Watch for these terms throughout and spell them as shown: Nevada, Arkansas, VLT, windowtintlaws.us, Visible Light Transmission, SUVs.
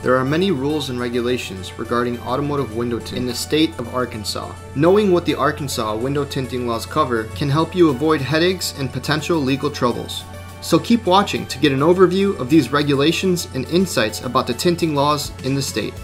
There are many rules and regulations regarding automotive window tint in the state of Arkansas. Knowing what the Arkansas window tinting laws cover can help you avoid headaches and potential legal troubles. So keep watching to get an overview of these regulations and insights about the tinting laws in the state.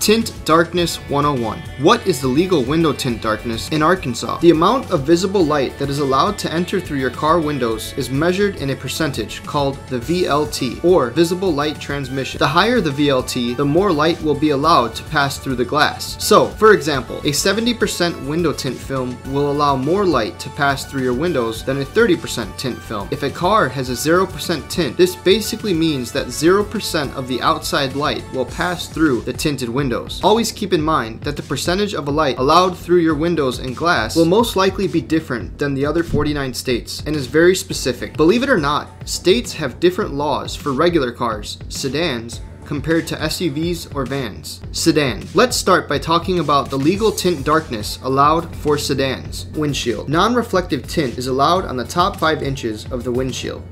Tint Darkness 101. What is the legal window tint darkness in Arkansas? The amount of visible light that is allowed to enter through your car windows is measured in a percentage called the VLT, or Visible Light Transmission. The higher the VLT, the more light will be allowed to pass through the glass. So, for example, a 70% window tint film will allow more light to pass through your windows than a 30% tint film. If a car has a 0% tint, this basically means that 0% of the outside light will pass through the tinted window. Always keep in mind that the percentage of a light allowed through your windows and glass will most likely be different than the other 49 states and is very specific. Believe it or not, states have different laws for regular cars, sedans, compared to SUVs or vans. Sedan. Let's start by talking about the legal tint darkness allowed for sedans. Windshield. Non-reflective tint is allowed on the top 5 inches of the windshield.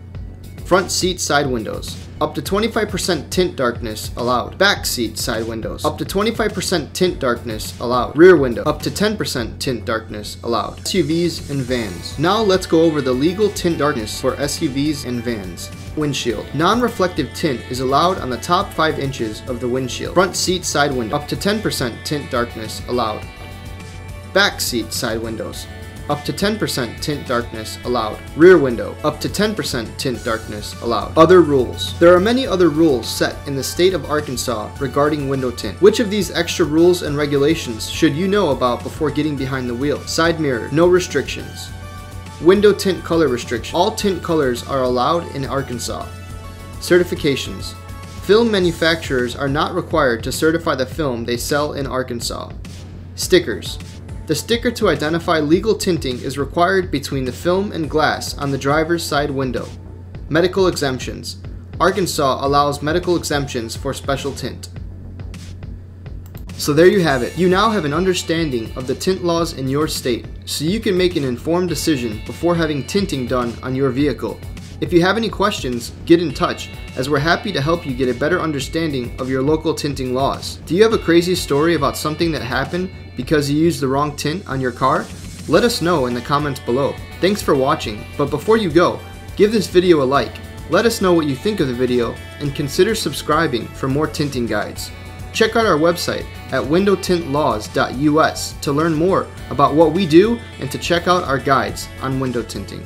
Front seat side windows. Up to 25% tint darkness allowed. Back seat side windows. Up to 25% tint darkness allowed. Rear window. Up to 10% tint darkness allowed. SUVs and vans. Now let's go over the legal tint darkness for SUVs and vans. Windshield. Non-reflective tint is allowed on the top 5 inches of the windshield. Front seat side window. Up to 10% tint darkness allowed. Back seat side windows. Up to 10% tint darkness allowed. Rear window, up to 10% tint darkness allowed. Other rules. There are many other rules set in the state of Arkansas regarding window tint. Which of these extra rules and regulations should you know about before getting behind the wheel? Side mirror, no restrictions. Window tint color restriction. All tint colors are allowed in Arkansas. Certifications. Film manufacturers are not required to certify the film they sell in Arkansas. Stickers. The sticker to identify legal tinting is required between the film and glass on the driver's side window. Medical exemptions. Arkansas allows medical exemptions for special tint. So there you have it. You now have an understanding of the tint laws in your state, so you can make an informed decision before having tinting done on your vehicle. If you have any questions, get in touch, as we're happy to help you get a better understanding of your local tinting laws. Do you have a crazy story about something that happened because you used the wrong tint on your car? Let us know in the comments below. Thanks for watching, but before you go, give this video a like, let us know what you think of the video, and consider subscribing for more tinting guides. Check out our website at windowtintlaws.us to learn more about what we do and to check out our guides on window tinting.